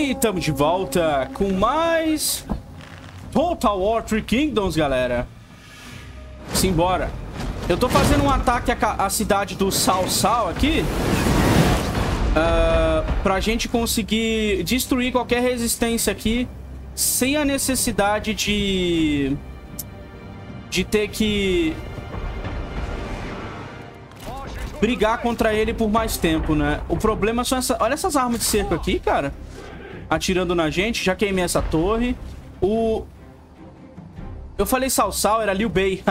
bem, estamos de volta com mais Total War Three Kingdoms, galera. Simbora. Eu tô fazendo um ataque à cidade do Sal-Sal aqui, pra gente conseguir destruir qualquer resistência aqui sem a necessidade de ter que brigar contra ele por mais tempo, né? O problema são essas... Olha essas armas de cerco aqui, cara. Atirando na gente. Já queimei essa torre. Eu falei Sal-Sal, era Liu Bei.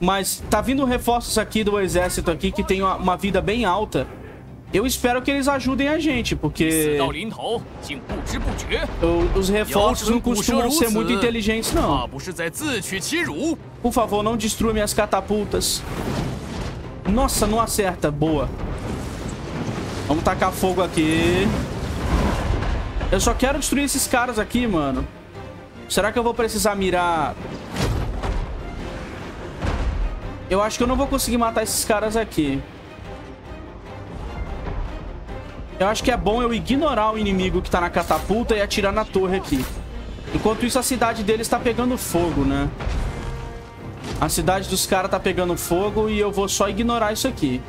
Mas tá vindo reforços aqui do exército aqui que tem uma vida bem alta. Eu espero que eles ajudem a gente, porque... Os reforços não costumam ser muito inteligentes, não. Por favor, não destrua minhas catapultas. Nossa, não acerta. Boa. Vamos tacar fogo aqui. Eu só quero destruir esses caras aqui, mano. Será que eu vou precisar mirar? Eu acho que eu não vou conseguir matar esses caras aqui. Eu acho que é bom eu ignorar o inimigo que tá na catapulta e atirar na torre aqui. Enquanto isso, a cidade deles tá pegando fogo, né? A cidade dos caras tá pegando fogo e eu vou só ignorar isso aqui.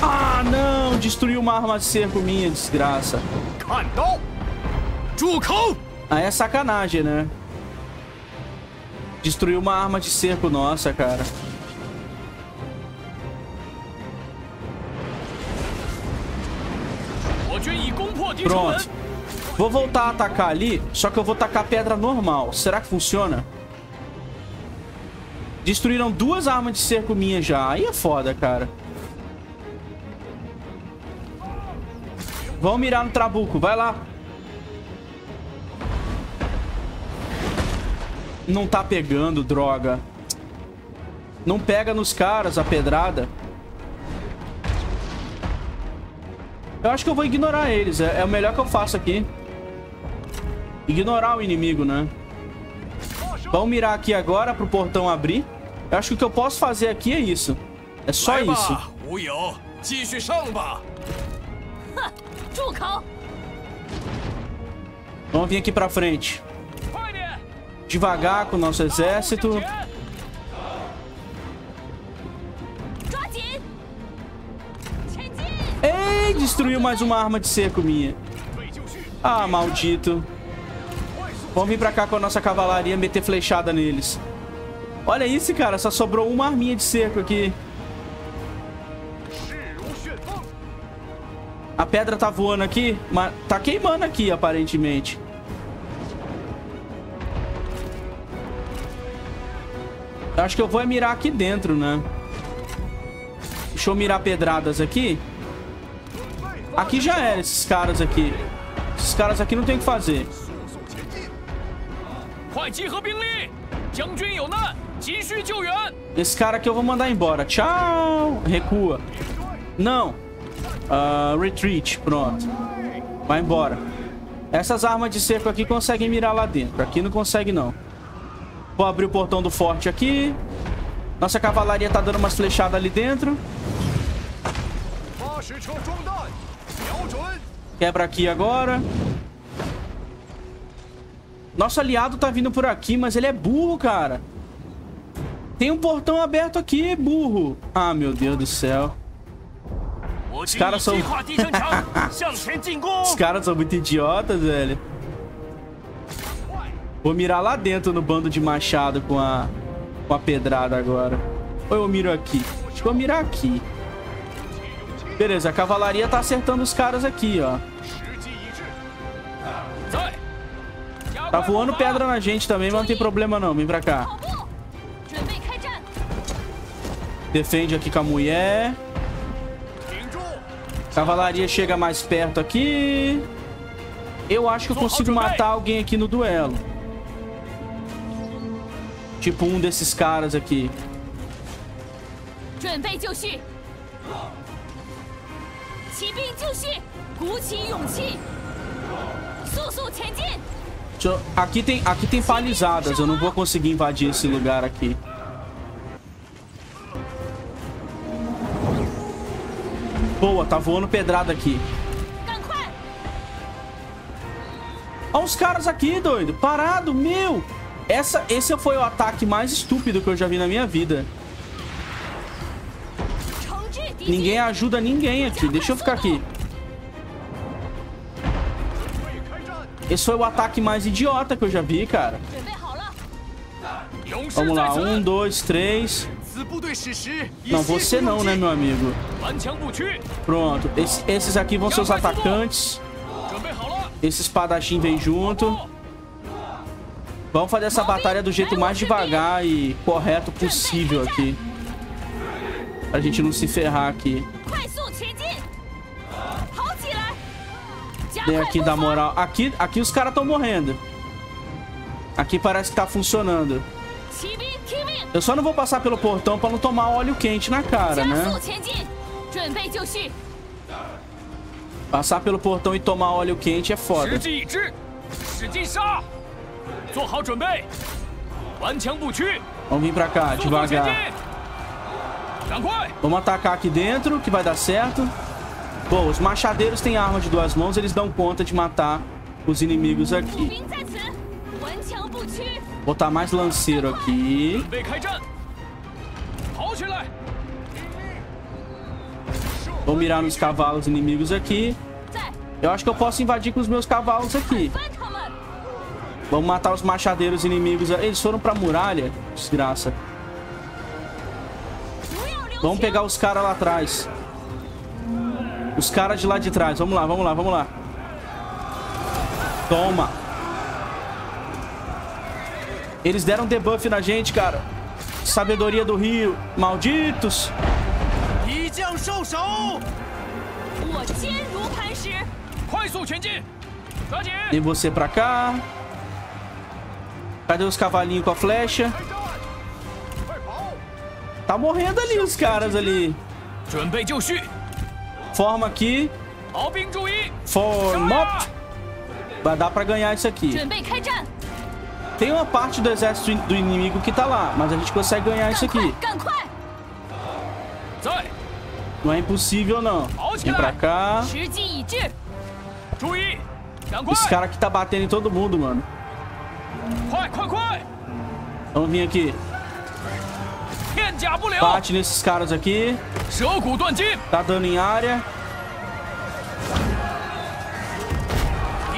Ah, não! Destruiu uma arma de cerco minha, desgraça. Aí é sacanagem, né? Destruiu uma arma de cerco nossa, cara. Pronto. Vou voltar a atacar ali, só que eu vou tacar pedra normal. Será que funciona? Destruíram duas armas de cerco minhas já. Aí é foda, cara. Vamos mirar no trabuco. Vai lá. Não tá pegando, droga. Não pega nos caras a pedrada. Eu acho que eu vou ignorar eles. É o melhor que eu faço aqui. Ignorar o inimigo, né? Vamos mirar aqui agora pro portão abrir. Eu acho que o que eu posso fazer aqui é isso. É só isso. Vamos vir aqui pra frente. Devagar com o nosso exército. Ei, destruiu mais uma arma de cerco minha. Ah, maldito. Vamos vir pra cá com a nossa cavalaria e meter flechada neles. Olha isso, cara. Só sobrou uma arminha de cerco aqui. A pedra tá voando aqui, mas tá queimando aqui, aparentemente. Eu acho que eu vou mirar aqui dentro, né? Deixa eu mirar pedradas aqui. Aqui já era, esses caras aqui. Esses caras aqui não tem o que fazer. Esse cara aqui eu vou mandar embora. Tchau. Recua. Não. Retreat. Pronto. Vai embora. Essas armas de cerco aqui conseguem mirar lá dentro. Aqui não consegue, não. Vou abrir o portão do forte aqui. Nossa cavalaria tá dando umas flechadas ali dentro. Quebra aqui agora. Nosso aliado tá vindo por aqui, mas ele é burro, cara. Tem um portão aberto aqui, burro. Ah, meu Deus do céu. Os caras são... Os caras são muito idiotas, velho. Vou mirar lá dentro no bando de machado com a pedrada agora. Ou eu miro aqui? Acho que eu vou mirar aqui. Beleza, a cavalaria tá acertando os caras aqui, ó. Tá voando pedra na gente também, mas não tem problema não. Vem pra cá. Defende aqui com a mulher. Cavalaria chega mais perto aqui. Eu acho que eu consigo matar alguém aqui no duelo. Tipo um desses caras aqui. Aqui tem palizadas. Eu não vou conseguir invadir esse lugar aqui. Boa, tá voando pedrada aqui. Olha os caras aqui, doido. Parado, meu. Esse foi o ataque mais estúpido que eu já vi na minha vida. Ninguém ajuda ninguém aqui. Deixa eu ficar aqui. Esse foi o ataque mais idiota que eu já vi, cara. Vamos lá. 1, 2, 3... Não, você não, né, meu amigo? Pronto. Esses aqui vão ser os atacantes. Esse espadachim vem junto. Vamos fazer essa batalha do jeito mais devagar e correto possível aqui, pra gente não se ferrar aqui. Vem aqui dar moral. Aqui os caras estão morrendo. Aqui parece que tá funcionando. Eu só não vou passar pelo portão pra não tomar óleo quente na cara, né? Passar pelo portão e tomar óleo quente é foda. Vamos vir pra cá, devagar. Vamos atacar aqui dentro, que vai dar certo. Bom, os machadeiros têm arma de duas mãos, eles dão conta de matar os inimigos aqui. Botar mais lanceiro aqui. Vou mirar nos cavalos inimigos aqui. Eu acho que eu posso invadir com os meus cavalos aqui. Vamos matar os machadeiros inimigos. Eles foram pra muralha? Desgraça. Vamos pegar os caras lá atrás. Os caras de lá de trás. Vamos lá, vamos lá, vamos lá. Toma. Eles deram debuff na gente, cara. Sabedoria do rio. Malditos. E você pra cá. Cadê os cavalinhos com a flecha? Tá morrendo ali os caras ali. Forma aqui. Forma up. Vai dar pra ganhar isso aqui. Tem uma parte do exército do inimigo que tá lá, mas a gente consegue ganhar isso aqui. Não é impossível, não. Vem pra cá. Esse cara aqui tá batendo em todo mundo, mano. Vamos vir aqui. Bate nesses caras aqui. Tá dando em área.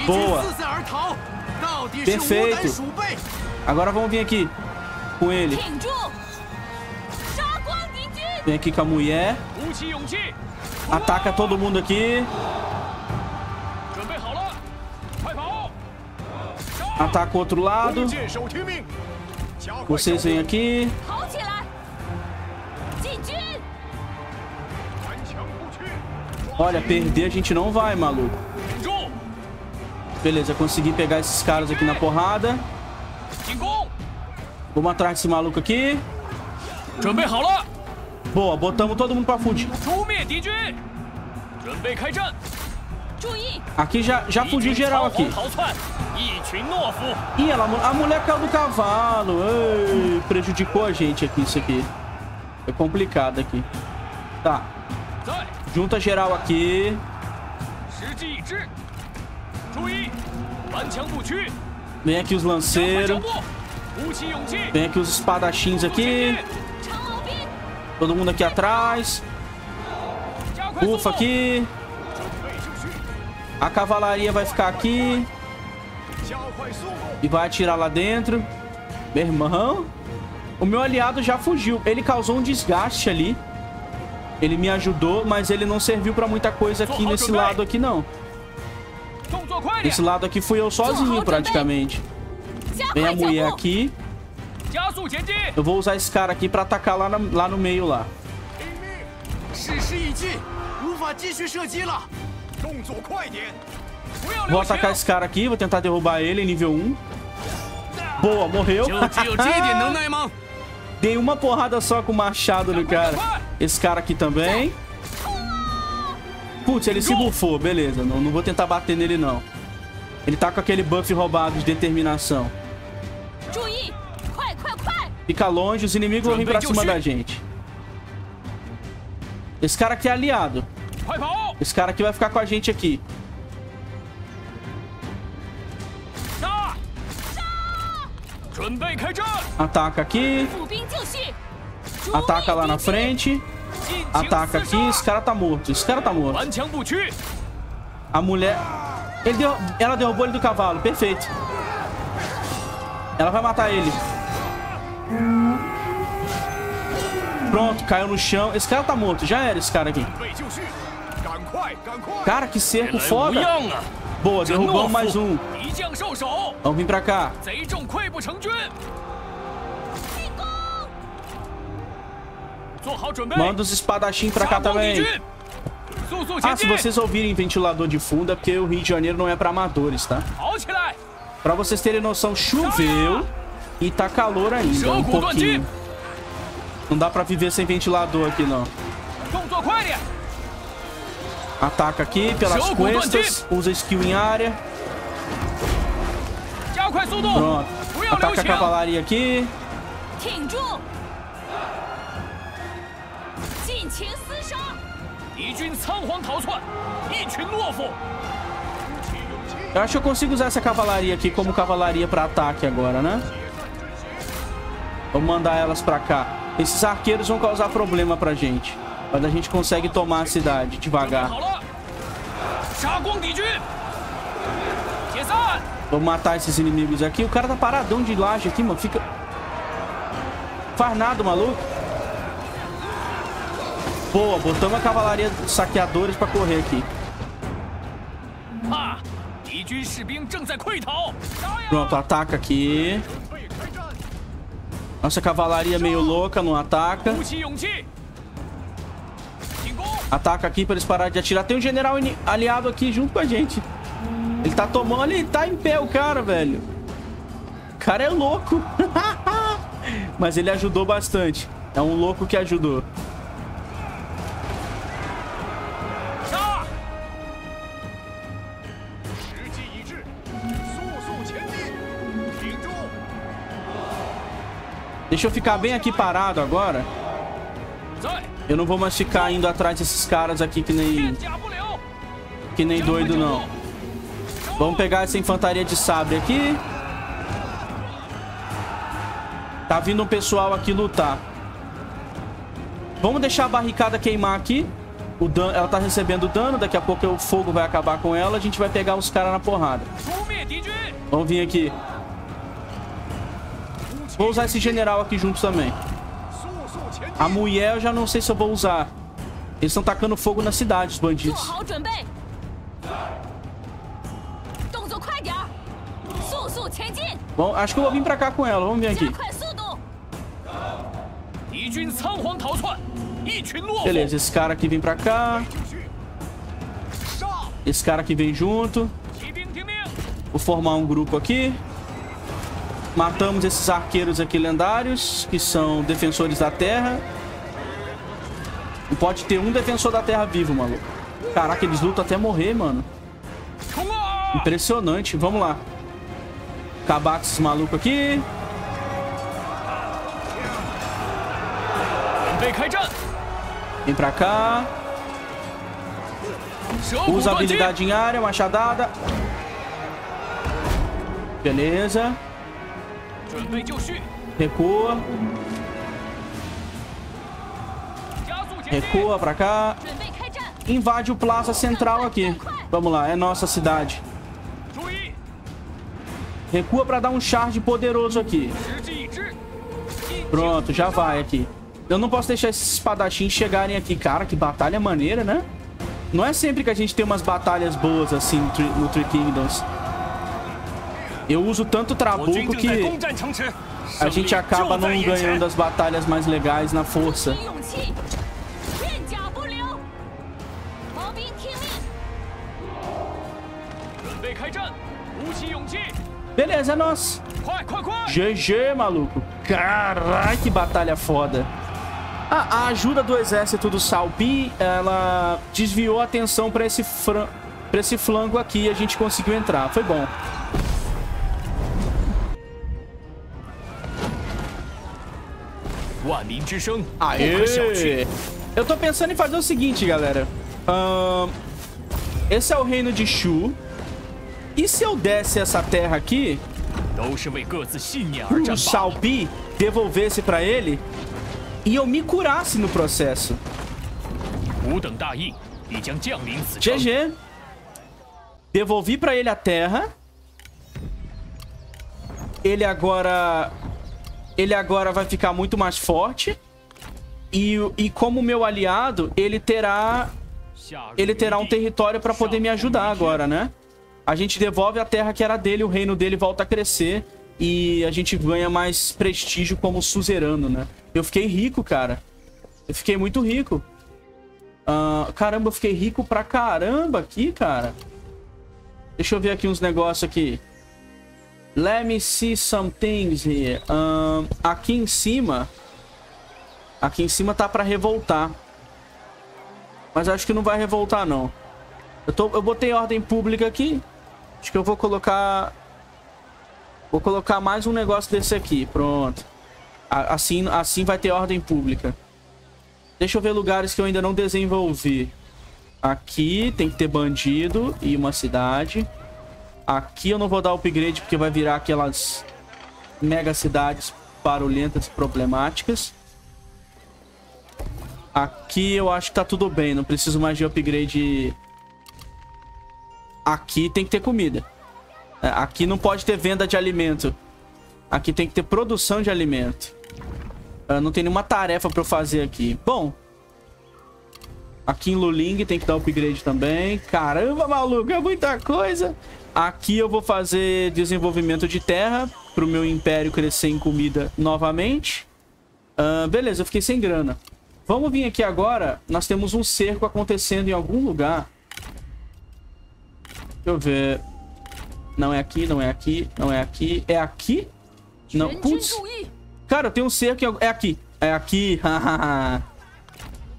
Boa. Perfeito. Agora vamos vir aqui com ele. Vem aqui com a mulher. Ataca todo mundo aqui. Ataca o outro lado. Vocês vêm aqui. Olha, perder a gente não vai, maluco. Beleza, consegui pegar esses caras aqui na porrada. Vamos atrás desse maluco aqui. Boa, botamos todo mundo pra fugir. Aqui já fugiu geral aqui. Ih, a mulher caiu do cavalo. Ei, prejudicou a gente aqui, isso aqui. É complicado aqui. Tá. Junta geral aqui. Vem aqui os lanceiros. Vem aqui os espadachins aqui. Todo mundo aqui atrás. Ufa aqui. A cavalaria vai ficar aqui. E vai atirar lá dentro. Meu irmão. O meu aliado já fugiu. Ele causou um desgaste ali. Ele me ajudou, mas ele não serviu pra muita coisa aqui nesse lado aqui, não. Esse lado aqui fui eu sozinho, praticamente. Vem a mulher aqui. Eu vou usar esse cara aqui pra atacar lá no meio, lá. Vou atacar esse cara aqui, vou tentar derrubar ele, nível 1. Boa, morreu. Dei uma porrada só com o machado no cara. Esse cara aqui também. Putz, ele se bufou, beleza. Não vou tentar bater nele, não. Ele tá com aquele buff roubado de determinação. Fica longe, os inimigos vão vir pra cima da gente. Esse cara aqui é aliado. Esse cara aqui vai ficar com a gente aqui. Ataca aqui. Ataca lá na frente. Ataca aqui. Esse cara tá morto. Esse cara tá morto. A mulher... Ela derrubou ele do cavalo. Perfeito. Ela vai matar ele. Pronto, caiu no chão. Esse cara tá morto. Já era esse cara aqui. Cara, que cerco foda. Boa, derrubamos mais um. Vamos vir pra cá. Manda os espadachins pra cá também. Ah, se vocês ouvirem ventilador de fundo, é porque o Rio de Janeiro não é pra amadores, tá? Pra vocês terem noção, choveu e tá calor ainda, um pouquinho. Não dá pra viver sem ventilador aqui, não. Ataca aqui pelas costas. Usa skill em área. Pronto. Ataca a cavalaria aqui. Eu acho que eu consigo usar essa cavalaria aqui como cavalaria pra ataque agora, né? Vou mandar elas pra cá. Esses arqueiros vão causar problema pra gente. Mas a gente consegue tomar a cidade devagar. Vou matar esses inimigos aqui. O cara tá paradão de laje aqui, mano. Fica... Faz nada, maluco. Boa, botamos a cavalaria dos saqueadores pra correr aqui. Pronto, ataca aqui. Nossa cavalaria meio louca, não ataca. Ataca aqui pra eles pararem de atirar. Tem um general aliado aqui junto com a gente. Ele tá tomando... Ele tá em pé, o cara, velho. O cara é louco. Mas ele ajudou bastante. É um louco que ajudou. Deixa eu ficar bem aqui parado agora. Eu não vou mais ficar indo atrás desses caras aqui que nem doido, não. Vamos pegar essa infantaria de sabre aqui. Tá vindo um pessoal aqui lutar. Vamos deixar a barricada queimar aqui. O dano, ela tá recebendo dano. Daqui a pouco o fogo vai acabar com ela. A gente vai pegar os caras na porrada. Vamos vir aqui. Vou usar esse general aqui junto também. A mulher eu já não sei se eu vou usar. Eles estão tacando fogo na cidade, os bandidos. Bom, acho que eu vou vir pra cá com ela. Vamos vir aqui. Beleza, esse cara aqui vem pra cá. Esse cara aqui vem junto. Vou formar um grupo aqui. Matamos esses arqueiros aqui lendários, que são defensores da terra. Não pode ter um defensor da terra vivo, maluco. Caraca, eles lutam até morrer, mano. Impressionante. Vamos lá. Acabar com esses malucos aqui. Vem pra cá. Usa habilidade em área, machadada. Beleza. Recua. Recua pra cá. Invade o plaza central aqui. Vamos lá, é nossa cidade. Recua pra dar um charge poderoso aqui. Pronto, já vai aqui. Eu não posso deixar esses espadachins chegarem aqui. Cara, que batalha maneira, né? Não é sempre que a gente tem umas batalhas boas assim no Three Kingdoms. Eu uso tanto trabuco que a gente acaba não ganhando as batalhas mais legais na força. Beleza, é nosso. GG, maluco. Caralho, que batalha foda. A ajuda do exército do Salpi, ela desviou a atenção pra esse flanco aqui e a gente conseguiu entrar. Foi bom. Aê! Eu tô pensando em fazer o seguinte, galera. Esse é o reino de Shu. E se eu desse essa terra aqui o Salpi devolvesse pra ele e eu me curasse no processo. GG. Devolvi pra ele a terra. Ele agora vai ficar muito mais forte. E como meu aliado, ele terá um território pra poder me ajudar agora, né? A gente devolve a terra que era dele, o reino dele volta a crescer e a gente ganha mais prestígio como suzerano, né? Eu fiquei rico, cara. Eu fiquei muito rico. Caramba, eu fiquei rico pra caramba aqui, cara. Deixa eu ver aqui uns negócios aqui. Let me see some things here. Aqui em cima... Aqui em cima tá pra revoltar. Mas acho que não vai revoltar, não. Eu botei ordem pública aqui. Acho que eu vou colocar... Vou colocar mais um negócio desse aqui. Pronto. Assim vai ter ordem pública. Deixa eu ver lugares que eu ainda não desenvolvi. Aqui tem que ter bandido e uma cidade. Aqui eu não vou dar upgrade porque vai virar aquelas mega cidades barulhentas e problemáticas. Aqui eu acho que tá tudo bem. Não preciso mais de upgrade. Aqui tem que ter comida. Aqui não pode ter venda de alimento. Aqui tem que ter produção de alimento. Não tem nenhuma tarefa pra eu fazer aqui. Bom. Aqui em Luling tem que dar upgrade também. Caramba, maluco. É muita coisa. Aqui eu vou fazer desenvolvimento de terra. Pro meu império crescer em comida novamente. Beleza, eu fiquei sem grana. Vamos vir aqui agora. Nós temos um cerco acontecendo em algum lugar. Deixa eu ver. Não é aqui, não é aqui, não é aqui. É aqui? Não, putz. Cara, eu tenho um cerco em... É aqui. É aqui.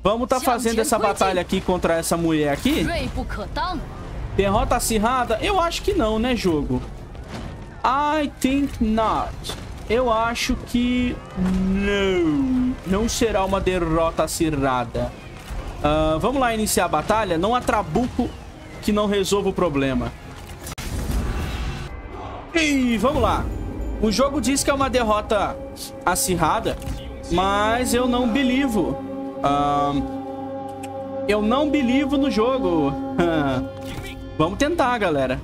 Vamos tá fazendo essa batalha aqui contra essa mulher aqui? Derrota acirrada? Eu acho que não, né, jogo? I think not. Eu acho que... Não. Não será uma derrota acirrada. Vamos lá iniciar a batalha? Não há trabuco que não resolva o problema. E vamos lá. O jogo diz que é uma derrota acirrada, mas eu não belivo. Eu não belivo no jogo. Vamos tentar, galera.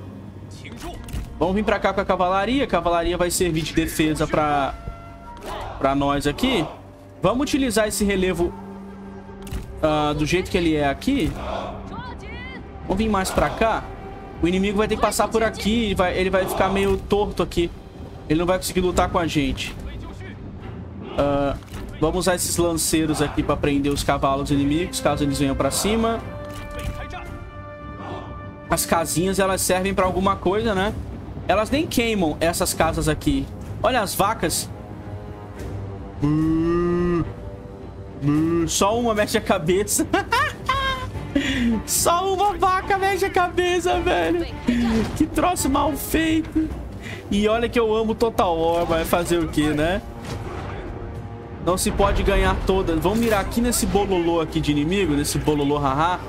Vamos vir pra cá com a cavalaria. A cavalaria vai servir de defesa pra nós aqui. Vamos utilizar esse relevo do jeito que ele é aqui. Vamos vir mais pra cá. O inimigo vai ter que passar por aqui. Ele vai ficar meio torto aqui. Ele não vai conseguir lutar com a gente. Vamos usar esses lanceiros aqui pra prender os cavalos inimigos, caso eles venham pra cima. As casinhas, elas servem pra alguma coisa, né? Elas nem queimam essas casas aqui. Olha as vacas. Só uma mexe a cabeça. Só uma vaca mexe a cabeça, velho. Que troço mal feito. E olha que eu amo Total War, vai fazer o que, né? Não se pode ganhar todas. Vamos mirar aqui nesse bololô aqui de inimigo. Nesse bololô, haha.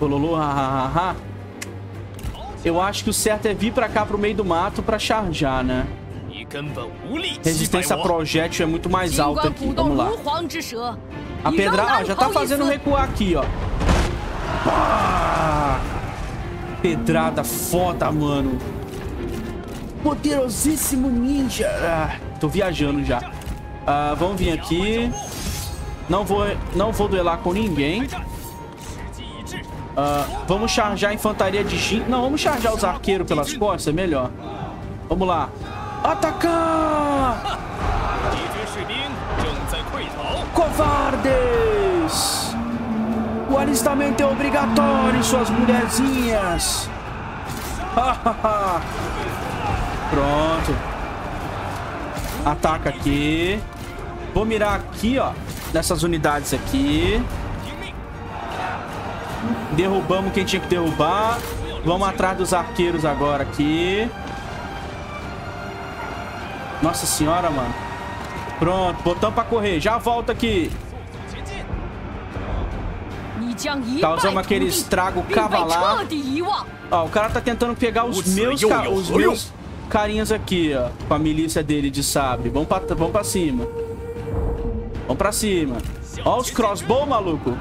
Bololô, haha. Eu acho que o certo é vir pra cá, pro meio do mato, pra charjar, né? Resistência a projétil é muito mais alta aqui. Vamos lá. A pedrada, ó, já tá fazendo recuar aqui, ó. Ah, pedrada foda, mano. Poderosíssimo ninja. Tô viajando já. Vamos vir aqui. Não vou duelar com ninguém. Vamos charjar a infantaria de Jin. Não, vamos charjar os arqueiros pelas costas, melhor. Vamos lá. Atacar! Covardes! O alistamento é obrigatório, suas mulherzinhas. Pronto. Ataca aqui. Vou mirar aqui, ó. Nessas unidades aqui. Derrubamos quem tinha que derrubar. Vamos atrás dos arqueiros agora aqui. Nossa senhora, mano. Pronto, botamos pra correr. Já volta aqui. Causamos aquele estrago cavalar. Ó, o cara tá tentando pegar os meus... carinhas aqui, ó, com a milícia dele de sabre. Vamos pra cima. Vamos pra cima. Ó os crossbow, maluco.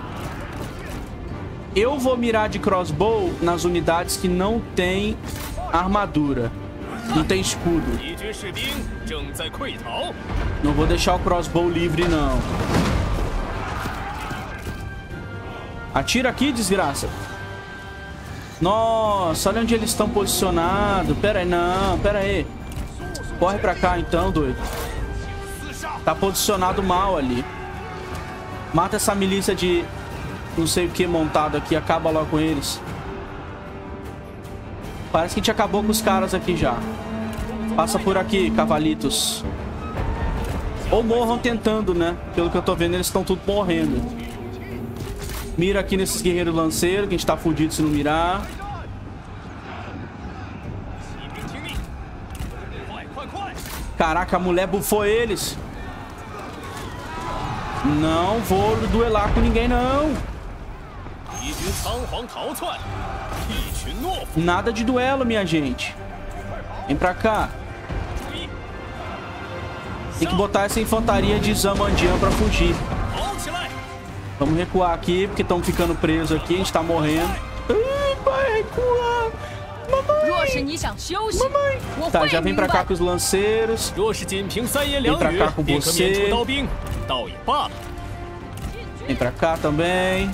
Eu vou mirar de crossbow nas unidades que não tem armadura. Não tem escudo. Não vou deixar o crossbow livre, não. Atira aqui, desgraça. Nossa, olha onde eles estão posicionados. Pera aí, não, pera aí. Corre pra cá então, doido. Tá posicionado mal ali. Mata essa milícia de não sei o que montado aqui. Acaba logo com eles. Parece que a gente acabou com os caras aqui já. Passa por aqui, cavalitos. Ou morram tentando, né? Pelo que eu tô vendo, eles estão tudo morrendo. Mira aqui nesses guerreiros lanceiros, que a gente tá fudido se não mirar. Caraca, a mulher bufou eles. Não vou duelar com ninguém, não. Nada de duelo, minha gente. Vem pra cá. Tem que botar essa infantaria de Zamandian pra fugir. Vamos recuar aqui, porque estamos ficando presos aqui. A gente tá morrendo. Ai, pai, recua. Mamãe. Mamãe. Tá, já vem pra cá com os lanceiros. Vem pra cá com você. Vem pra cá também.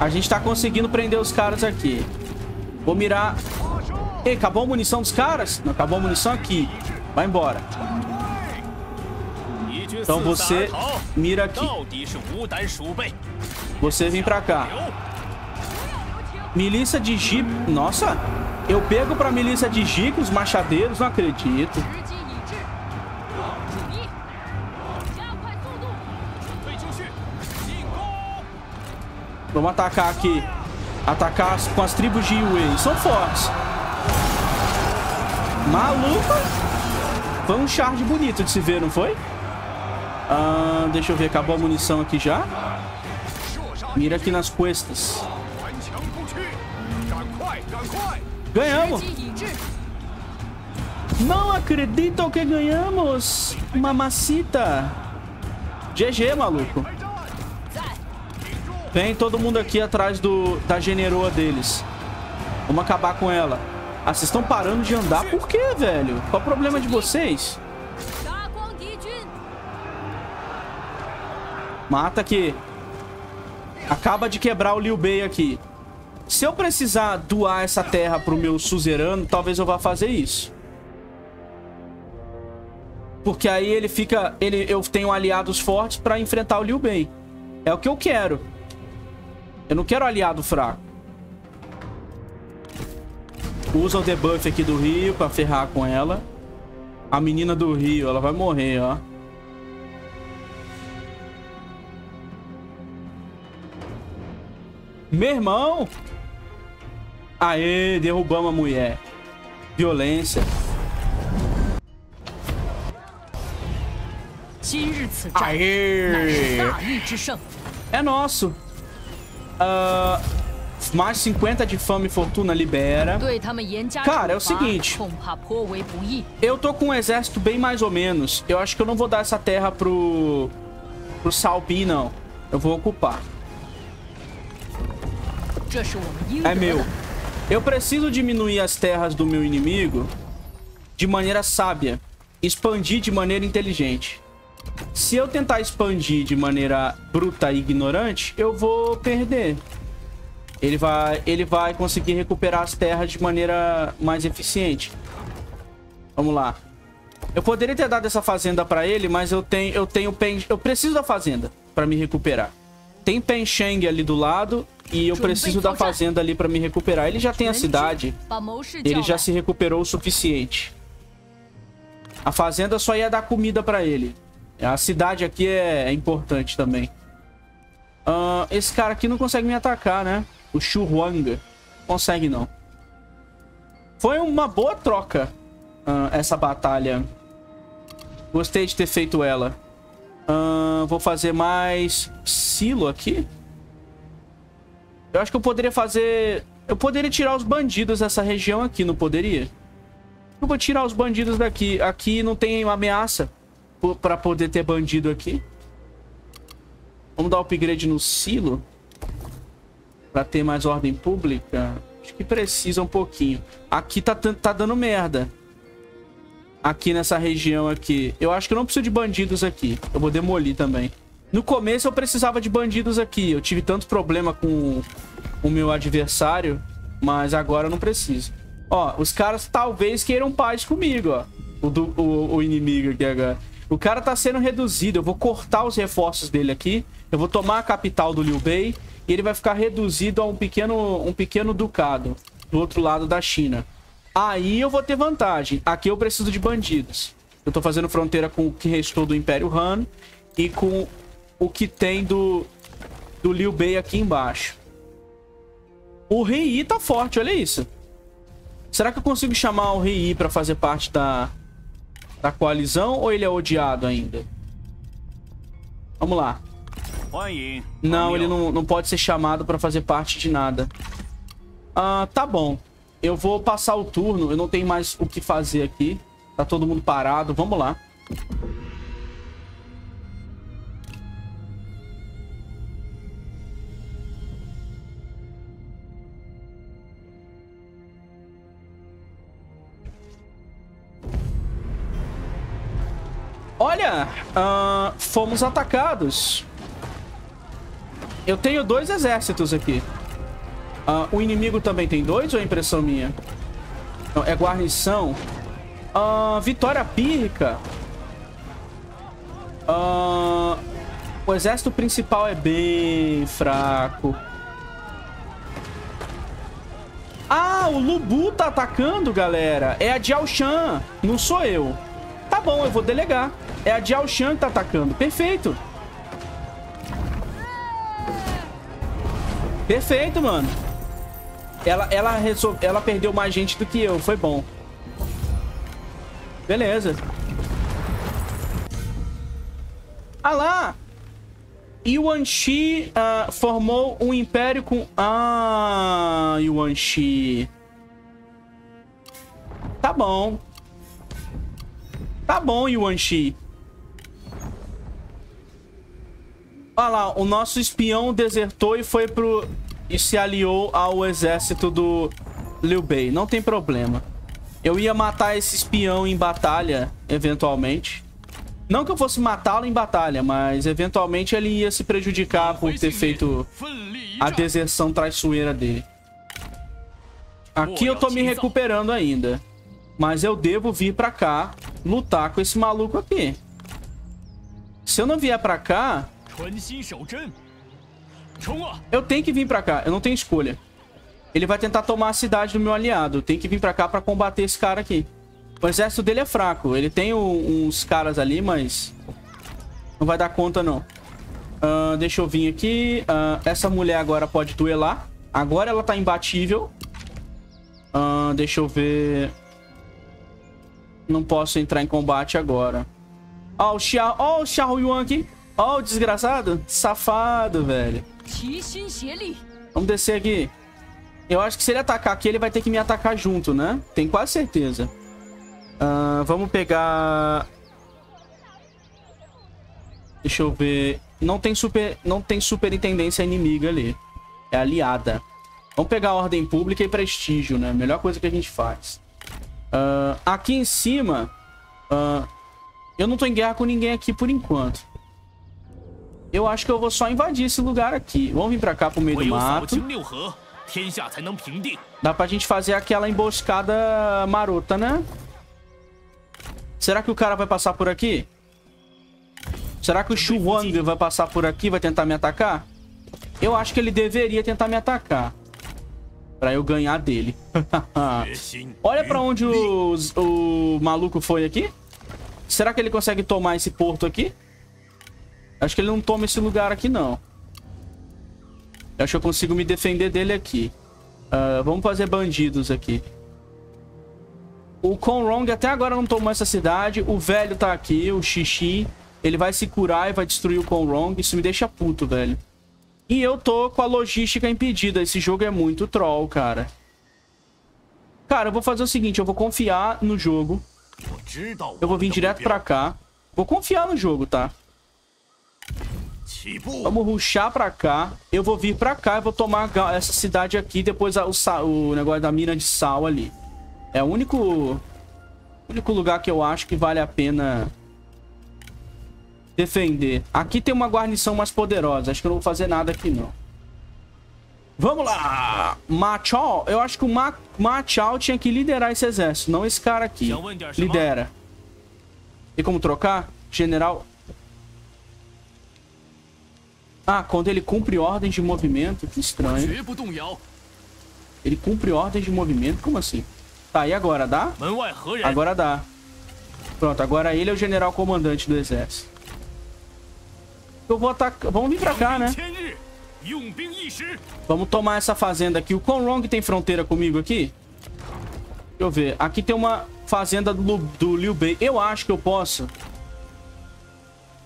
A gente tá conseguindo prender os caras aqui. Vou mirar. Ei, acabou a munição dos caras? Não, acabou a munição aqui. Vai embora. Então você mira aqui. Você vem pra cá. Milícia de jipe. Nossa, eu pego pra milícia de jipe os machadeiros, não acredito. Vamos atacar aqui. Atacar com as tribos de Yue. São fortes. Maluca. Foi um charge bonito de se ver, não foi? Ah, deixa eu ver. Acabou a munição aqui já. Mira aqui nas costas. Ganhamos. Não acredito que ganhamos. Mamacita. GG, maluco. Vem todo mundo aqui atrás da generoa deles. Vamos acabar com ela. Ah, vocês estão parando de andar? Por quê, velho? Qual o problema de vocês? Mata aqui. Acaba de quebrar o Liu Bei aqui. Se eu precisar doar essa terra pro meu suzerano, talvez eu vá fazer isso. Porque aí ele fica... eu tenho aliados fortes pra enfrentar o Liu Bei. É o que eu quero. Eu não quero aliado fraco. Usa o debuff aqui do Rio pra ferrar com ela. A menina do Rio, ela vai morrer, ó. Meu irmão! Aê, derrubamos a mulher. Violência. Aê! É nosso. Mais 50 de fama e fortuna libera. Cara, é o seguinte. Eu tô com um exército bem mais ou menos. Eu acho que eu não vou dar essa terra pro Salpi, não. Eu vou ocupar. É meu. Eu preciso diminuir as terras do meu inimigo de maneira sábia. Expandir de maneira inteligente. Se eu tentar expandir de maneira bruta e ignorante, eu vou perder. Ele vai conseguir recuperar as terras de maneira mais eficiente. Vamos lá. Eu poderia ter dado essa fazenda pra ele, mas eu preciso da fazenda pra me recuperar. Tem Pengsheng ali do lado e eu preciso da fazenda ali pra me recuperar. Ele já tem a cidade. Ele já se recuperou o suficiente. A fazenda só ia dar comida pra ele. A cidade aqui é importante também. Esse cara aqui não consegue me atacar, né? O Xu Huang. Consegue, não. Foi uma boa troca, essa batalha. Gostei de ter feito ela. Vou fazer mais silo aqui. Eu acho que eu poderia fazer... Eu poderia tirar os bandidos dessa região aqui, não poderia? Eu vou tirar os bandidos daqui. Aqui não tem ameaça pra poder ter bandido aqui. Vamos dar upgrade no silo pra ter mais ordem pública. Acho que precisa um pouquinho. Aqui tá dando merda. Aqui nessa região aqui. Eu acho que eu não preciso de bandidos aqui. Eu vou demolir também. No começo eu precisava de bandidos aqui. Eu tive tanto problema com o meu adversário, mas agora eu não preciso. Ó, os caras talvez queiram paz comigo, ó. O inimigo aqui agora. O cara tá sendo reduzido. Eu vou cortar os reforços dele aqui. Eu vou tomar a capital do Liu Bei. E ele vai ficar reduzido a um pequeno ducado do outro lado da China. Aí eu vou ter vantagem. Aqui eu preciso de bandidos. Eu tô fazendo fronteira com o que restou do Império Han e com o que tem do Liu Bei aqui embaixo. O Rei I tá forte, olha isso. Será que eu consigo chamar o Rei I pra fazer parte da coalizão? Ou ele é odiado ainda? Vamos lá. Não, ele não pode ser chamado pra fazer parte de nada. Ah, tá bom. Eu vou passar o turno. Eu não tenho mais o que fazer aqui. Tá todo mundo parado. Vamos lá. Olha, fomos atacados. Eu tenho dois exércitos aqui. O inimigo também tem dois ou é impressão minha? Não, é guarnição. Vitória pírrica. O exército principal é bem fraco. Ah, o Lü Bu tá atacando, galera. É a Jiao Shan, não sou eu. Tá bom, eu vou delegar. É a Jiao Shan que tá atacando. Perfeito. Perfeito, mano. Ela perdeu mais gente do que eu. Foi bom. Beleza. Ah lá! Yuanxi formou um império com... Ah, Yuanxi. Tá bom. Tá bom, Yuanxi. Olha lá, o nosso espião desertou e foi pro... E se aliou ao exército do Liu Bei. Não tem problema. Eu ia matar esse espião em batalha, eventualmente. Não que eu fosse matá-lo em batalha, mas eventualmente ele ia se prejudicar por ter feito a deserção traiçoeira dele. Aqui eu tô me recuperando ainda. Mas eu devo vir pra cá lutar com esse maluco aqui. Se eu não vier pra cá... Eu tenho que vir pra cá. Eu não tenho escolha. Ele vai tentar tomar a cidade do meu aliado. Eu tenho que vir pra cá pra combater esse cara aqui. O exército dele é fraco. Ele tem uns caras ali, mas... Não vai dar conta, não. Deixa eu vir aqui. Essa mulher agora pode duelar. Agora ela tá imbatível. Deixa eu ver... Não posso entrar em combate agora. Ó, o Xiaoyuan aqui. Ó, o desgraçado. Safado, velho. Vamos descer aqui. Eu acho que se ele atacar aqui, ele vai ter que me atacar junto, né? Tenho quase certeza. Vamos pegar... Deixa eu ver. Não tem superintendência inimiga ali. É aliada. Vamos pegar ordem pública e prestígio, né? Melhor coisa que a gente faz. Aqui em cima eu não tô em guerra com ninguém aqui por enquanto. Eu acho que eu vou só invadir esse lugar aqui. Vamos vir pra cá pro meio do mato. Dá pra gente fazer aquela emboscada marota, né? Será que o cara vai passar por aqui? Será que o Xu Huang vai passar por aqui? Vai tentar me atacar? Eu acho que ele deveria tentar me atacar pra eu ganhar dele. Olha pra onde o maluco foi aqui. Será que ele consegue tomar esse porto aqui? Acho que ele não toma esse lugar aqui, não. Eu acho que eu consigo me defender dele aqui. Vamos fazer bandidos aqui. O Kong Rong até agora não tomou essa cidade. O velho tá aqui, o Xixi. Ele vai se curar e vai destruir o Kong Rong. Isso me deixa puto, velho. E eu tô com a logística impedida. Esse jogo é muito troll, cara. Cara, eu vou fazer o seguinte. Eu vou confiar no jogo. Eu vou vir direto pra cá. Vou confiar no jogo, tá? Vamos rushar pra cá. Eu vou vir pra cá e vou tomar essa cidade aqui. Depois o negócio da mina de sal ali. É o único lugar que eu acho que vale a pena defender. Aqui tem uma guarnição mais poderosa. Acho que eu não vou fazer nada aqui, não. Vamos lá! Ma Chao. Eu acho que o Ma Chao tinha que liderar esse exército. Não esse cara aqui. Lidera. Tem como trocar? General... Ah, quando ele cumpre ordens de movimento. Que estranho. Ele cumpre ordens de movimento? Como assim? Tá, e agora? Dá? Agora dá. Pronto, agora ele é o general comandante do exército. Eu vou atacar... Vamos vir pra cá, né? Vamos tomar essa fazenda aqui. O Kong Rong tem fronteira comigo aqui? Deixa eu ver. Aqui tem uma fazenda do Liu Bei. Eu acho que eu posso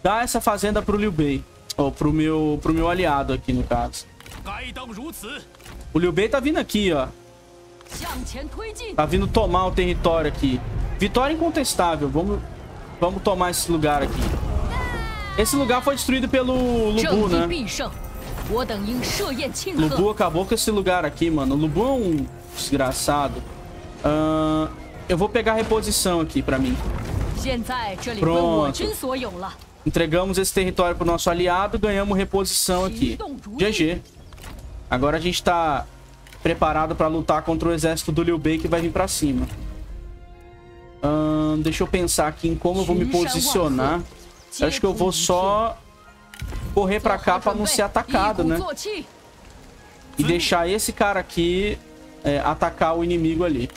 dar essa fazenda pro Liu Bei. Oh, pro meu aliado aqui, no caso. O Liu Bei tá vindo aqui, ó. Tá vindo tomar o território aqui. Vitória incontestável. Vamos tomar esse lugar aqui. Esse lugar foi destruído pelo Lü Bu, né? Lü Bu acabou com esse lugar aqui, mano. Lü Bu é um desgraçado. Eu vou pegar a reposição aqui pra mim. Pronto. Entregamos esse território pro nosso aliado. Ganhamos reposição aqui. GG. Agora a gente tá preparado pra lutar contra o exército do Liu Bei, que vai vir pra cima. Deixa eu pensar aqui em como eu vou me posicionar. Eu acho que eu vou só correr pra cá pra não ser atacado, né? E deixar esse cara aqui atacar o inimigo ali.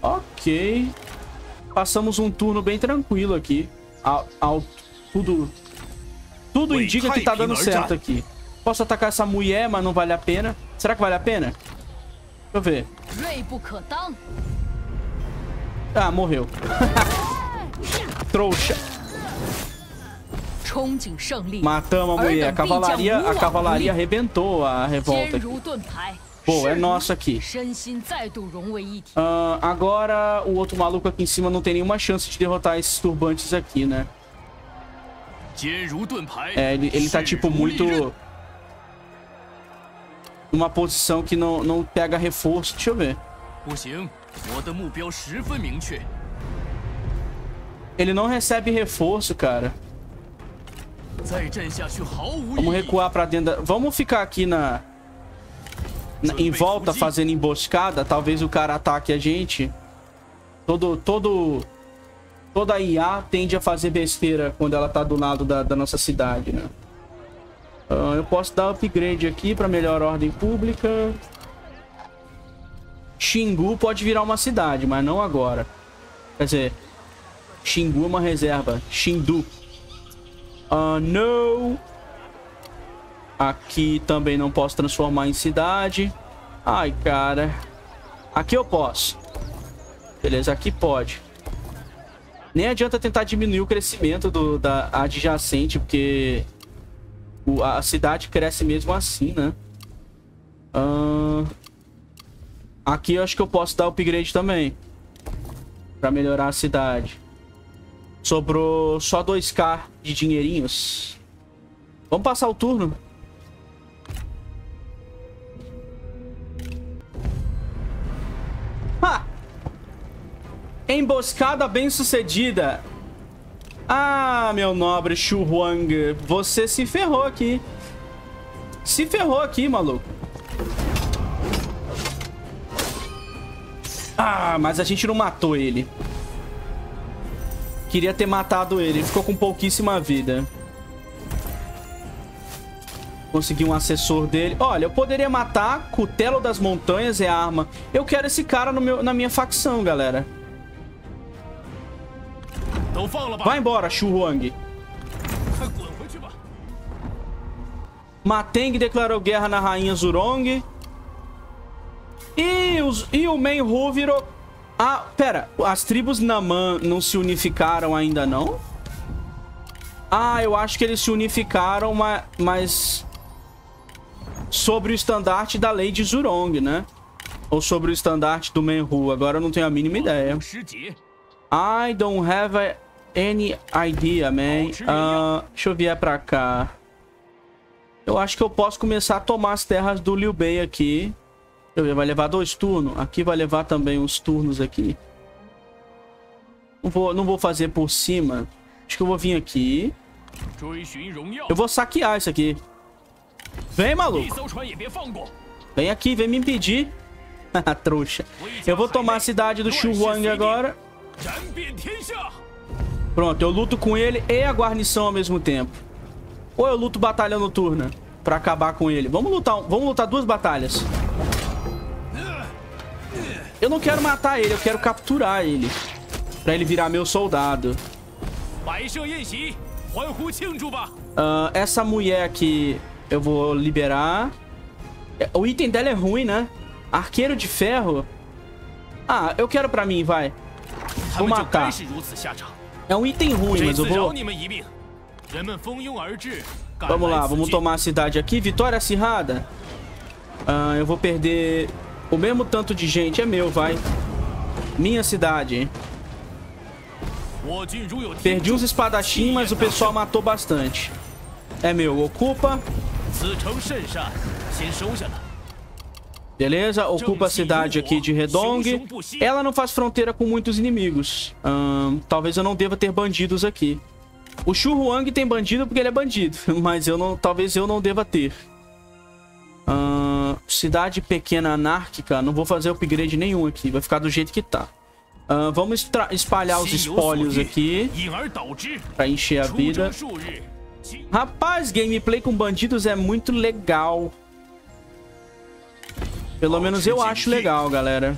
Ok. Passamos um turno bem tranquilo aqui. Tudo indica que tá dando certo aqui. Posso atacar essa mulher, mas não vale a pena. Será que vale a pena? Deixa eu ver. Ah, morreu. Trouxa. Matamos a mulher. A cavalaria arrebentou a revolta aqui. Pô, é nosso aqui. Agora o outro maluco aqui em cima não tem nenhuma chance de derrotar esses turbantes aqui, né? É, ele tá tipo muito... Numa posição que não pega reforço. Deixa eu ver. Ele não recebe reforço, cara. Vamos recuar pra dentro da... Vamos ficar aqui em volta fazendo emboscada. Talvez o cara ataque a gente. Toda IA tende a fazer besteira quando ela tá do lado da nossa cidade, né? Eu posso dar upgrade aqui pra melhor ordem pública. Xingu pode virar uma cidade, mas não agora. Quer dizer, Xingu é uma reserva. Xindu. Não. Aqui também não posso transformar em cidade. Ai, cara. Aqui eu posso. Beleza, aqui pode. Nem adianta tentar diminuir o crescimento da adjacente, porque a cidade cresce mesmo assim, né? Aqui eu acho que eu posso dar upgrade também. Pra melhorar a cidade. Sobrou só 2.000 de dinheirinhos. Vamos passar o turno. Emboscada bem sucedida. Ah, meu nobre Xu Huang, você se ferrou aqui. Se ferrou aqui, maluco. Ah, mas a gente não matou ele. Queria ter matado ele. Ficou com pouquíssima vida. Consegui um assessor dele. Olha, eu poderia matar. Cutelo das montanhas é arma. Eu quero esse cara na minha facção, galera. Vai embora, Xu Huang. Mateng declarou guerra na rainha Zurong. E o Menhu virou... Ah, pera. As tribos Naman não se unificaram ainda, não? Ah, eu acho que eles se unificaram, mas sobre o estandarte da lei de Zurong, né? Ou sobre o estandarte do Menhu. Agora eu não tenho a mínima ideia. I don't have any idea, man. Deixa eu vier pra cá. Eu acho que eu posso começar a tomar as terras do Liu Bei aqui. Vai levar 2 turnos. Aqui vai levar também uns turnos aqui. Não vou fazer por cima. Acho que eu vou vir aqui. Eu vou saquear isso aqui. Vem, maluco. Vem aqui, vem me impedir. Trouxa. Eu vou tomar a cidade do Xu Huang agora. Pronto, eu luto com ele e a guarnição ao mesmo tempo. Ou eu luto batalha noturna pra acabar com ele. Vamos lutar 2 batalhas. Eu não quero matar ele, eu quero capturar ele. Pra ele virar meu soldado. Essa mulher aqui eu vou liberar. O item dela é ruim, né? Arqueiro de ferro. Ah, eu quero pra mim, vai. Vou matar. É um item ruim, mas eu vou... Vamos lá, vamos tomar a cidade aqui. Vitória acirrada. Eu vou perder... O mesmo tanto de gente é meu, vai. Minha cidade. Perdi uns espadachins, mas o pessoal matou bastante. É meu, ocupa. Beleza, ocupa a cidade aqui de Hedong. Ela não faz fronteira com muitos inimigos. Talvez eu não deva ter bandidos aqui. O Xu Huang tem bandido porque ele é bandido, mas talvez eu não deva ter. Cidade pequena anárquica. Não vou fazer upgrade nenhum aqui. Vai ficar do jeito que tá. Vamos espalhar os espólios aqui pra encher a vida. Rapaz, gameplay com bandidos é muito legal. Pelo menos eu acho legal, galera.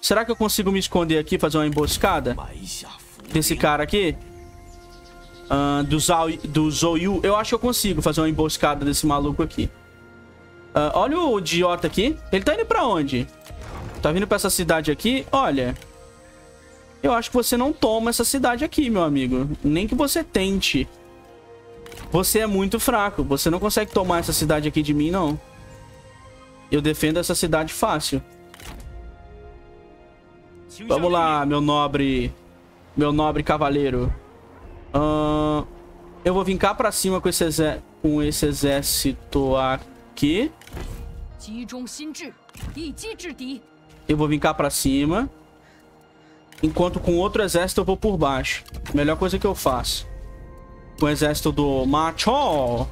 Será que eu consigo me esconder aqui? Fazer uma emboscada desse cara aqui? Do Zou Yu. Eu acho que eu consigo fazer uma emboscada desse maluco aqui. Olha o idiota aqui. Ele tá indo pra onde? Tá vindo pra essa cidade aqui? Olha, eu acho que você não toma essa cidade aqui, meu amigo. Nem que você tente. Você é muito fraco. Você não consegue tomar essa cidade aqui de mim, não. Eu defendo essa cidade fácil. Vamos lá, meu nobre. Meu nobre cavaleiro. Eu vou vir cá pra cima com esse exército aqui. Eu vou vir cá pra cima. Enquanto com outro exército eu vou por baixo. Melhor coisa que eu faço. Com o exército do Ma Chao.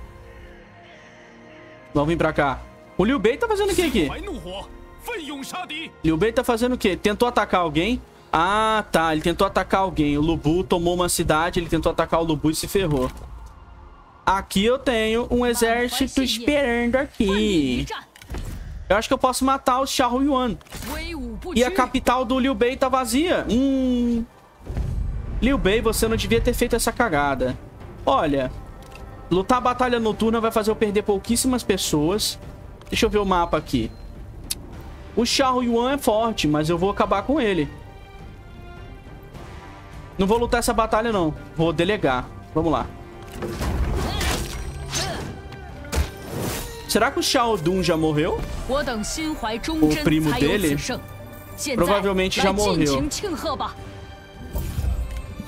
Vamos vir pra cá. O Liu Bei tá fazendo o que aqui? Liu Bei tá fazendo o que? Tentou atacar alguém. Ah, tá. Ele tentou atacar alguém. O Lü Bu tomou uma cidade. Ele tentou atacar o Lü Bu e se ferrou. Aqui eu tenho um exército esperando aqui. Eu acho que eu posso matar o Shao Yuan. E a capital do Liu Bei tá vazia. Liu Bei, você não devia ter feito essa cagada. Olha, lutar a batalha noturna vai fazer eu perder pouquíssimas pessoas. Deixa eu ver o mapa aqui. O Shao Yuan é forte, mas eu vou acabar com ele. Não vou lutar essa batalha, não. Vou delegar. Vamos lá. Será que o Shao Dun já morreu? O primo dele? Provavelmente já morreu.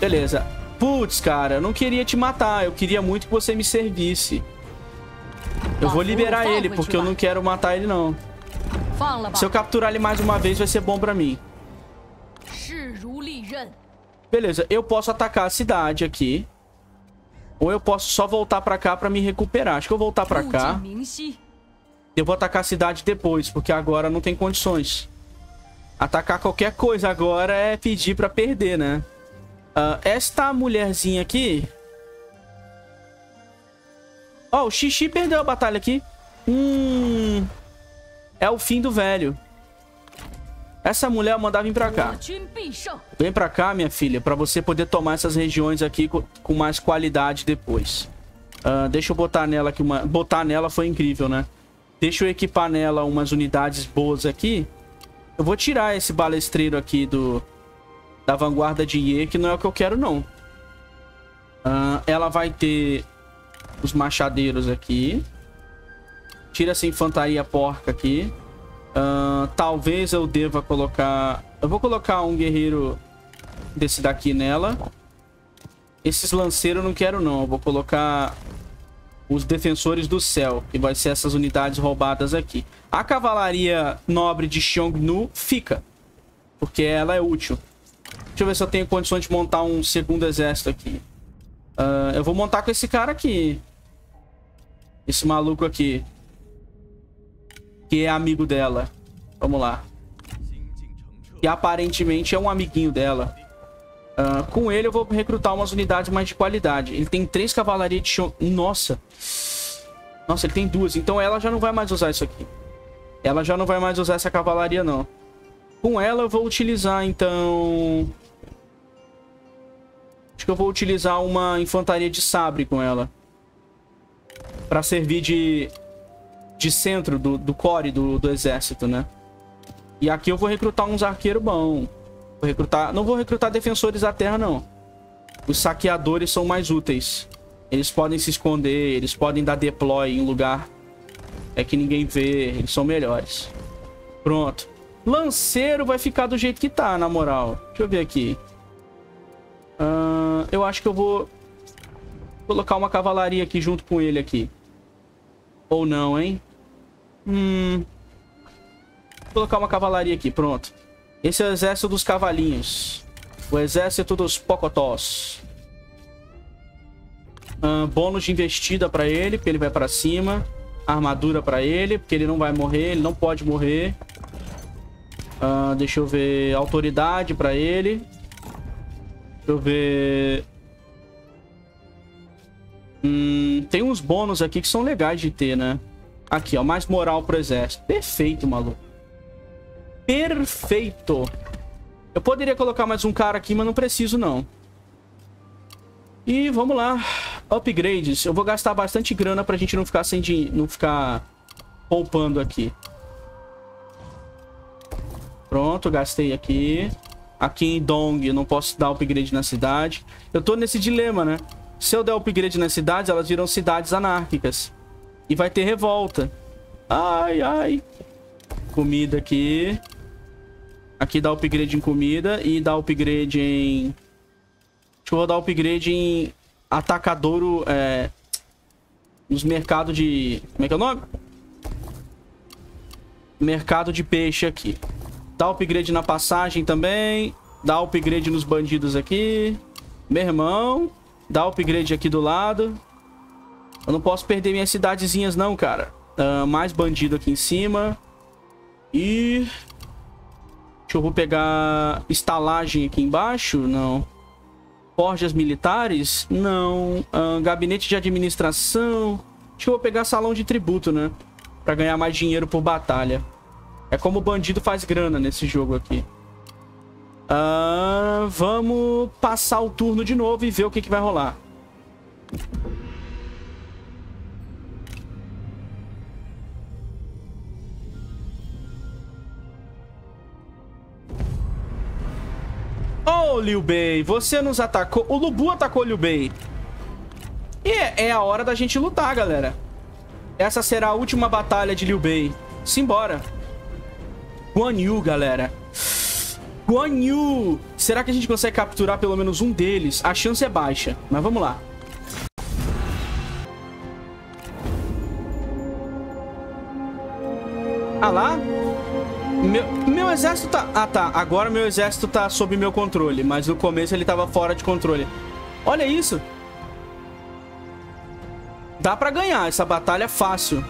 Beleza. Putz, cara, eu não queria te matar. Eu queria muito que você me servisse. Eu vou liberar ele, porque eu não quero matar ele, não. Se eu capturar ele mais uma vez, vai ser bom pra mim. Beleza, eu posso atacar a cidade aqui. Ou eu posso só voltar pra cá pra me recuperar. Acho que eu vou voltar pra cá. Eu vou atacar a cidade depois, porque agora não tem condições. Atacar qualquer coisa agora é pedir pra perder, né? Esta mulherzinha aqui... Ó, o Xixi perdeu a batalha aqui. É o fim do velho. Essa mulher eu mandava vir pra cá. Vem pra cá, minha filha, pra você poder tomar essas regiões aqui com mais qualidade depois. Deixa eu botar nela aqui uma... Botar nela foi incrível, né? Deixa eu equipar nela umas unidades boas aqui. Eu vou tirar esse balestreiro aqui da vanguarda de Ye, que não é o que eu quero, não. Ela vai ter os machadeiros aqui. Tira essa infantaria porca aqui. Talvez eu deva colocar... Eu vou colocar um guerreiro desse daqui nela. Esses lanceiros eu não quero não. Eu vou colocar os defensores do céu, que vai ser essas unidades roubadas aqui. A cavalaria nobre de Xiongnu fica, porque ela é útil. Deixa eu ver se eu tenho condições de montar um segundo exército aqui. Eu vou montar com esse cara aqui. Esse maluco aqui, que é amigo dela. Vamos lá. Que aparentemente é um amiguinho dela. Com ele eu vou recrutar umas unidades mais de qualidade. Ele tem 3 cavalaria de chão. Nossa. Nossa, ele tem 2. Então ela já não vai mais usar isso aqui. Ela já não vai mais usar essa cavalaria, não. Com ela eu vou utilizar, então... Acho que eu vou utilizar uma infantaria de sabre com ela. Pra servir de centro do core do exército, né? E aqui eu vou recrutar uns arqueiros bons. Não vou recrutar defensores da terra, não. Os saqueadores são mais úteis. Eles podem se esconder, eles podem dar deploy em lugar que ninguém vê. Eles são melhores. Pronto. Lanceiro vai ficar do jeito que tá, na moral. Deixa eu ver aqui. Eu acho que eu vou colocar uma cavalaria aqui junto com ele aqui. Ou não, hein? Vou colocar uma cavalaria aqui, pronto. Esse é o exército dos cavalinhos. O exército dos pocotós. Bônus de investida pra ele, porque ele vai pra cima. Armadura pra ele, porque ele não vai morrer. Ele não pode morrer. Deixa eu ver. Autoridade pra ele. Deixa eu ver. Tem uns bônus aqui que são legais de ter, né? Aqui, ó. Mais moral pro exército. Perfeito, maluco. Perfeito. Eu poderia colocar mais um cara aqui, mas não preciso, não. E vamos lá. Upgrades. Eu vou gastar bastante grana pra gente não ficar sem dinheiro, não ficar poupando aqui. Pronto, gastei aqui. Aqui em Dong, eu não posso dar upgrade na cidade. Eu tô nesse dilema, né? Se eu der upgrade nas cidades, elas viram cidades anárquicas. E vai ter revolta. Ai, ai. Comida aqui. Aqui dá upgrade em comida e dá upgrade em... Acho que eu vou dar upgrade em atacadouro, nos mercados de... Como é que é o nome? Mercado de peixe aqui. Dá upgrade na passagem também. Dá upgrade nos bandidos aqui. Meu irmão. Dá upgrade aqui do lado. Eu não posso perder minhas cidadezinhas não, cara. Mais bandido aqui em cima. E... Deixa eu vou pegar estalagem aqui embaixo. Não. Forjas militares? Não. Gabinete de administração. Acho que eu vou pegar salão de tributo, né? Pra ganhar mais dinheiro por batalha. É como o bandido faz grana nesse jogo aqui. Vamos passar o turno de novo e ver o que vai rolar. Oh, Liu Bei, você nos atacou. O Lü Bu atacou Liu Bei. E é a hora da gente lutar, galera. Essa será a última batalha de Liu Bei. Simbora. Guan Yu, galera. Guan Yu. Será que a gente consegue capturar pelo menos um deles? A chance é baixa, mas vamos lá. Ah lá? Meu exército tá... Ah, tá. Agora meu exército tá sob meu controle. Mas no começo ele tava fora de controle. Olha isso. Dá pra ganhar essa batalha fácil.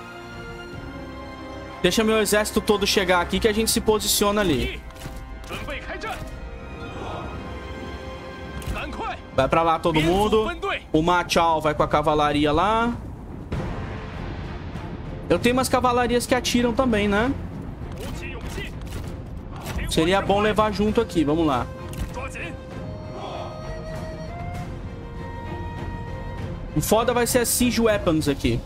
Deixa meu exército todo chegar aqui que a gente se posiciona ali. Vai pra lá todo mundo. O Ma Chao vai com a cavalaria lá. Eu tenho umas cavalarias que atiram também, né? Seria bom levar junto aqui, vamos lá. O foda vai ser a Siege Weapons aqui.